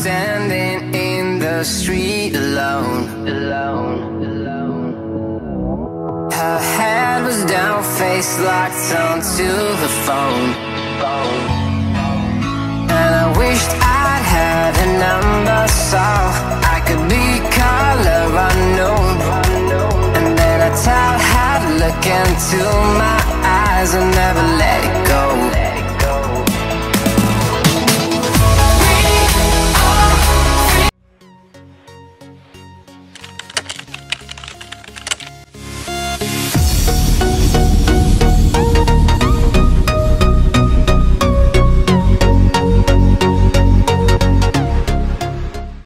standing in the street alone. Her head was down, face locked onto the phone. And I wished I'd had a number so I could be color unknown. And then I tell her to look into my eyes and never let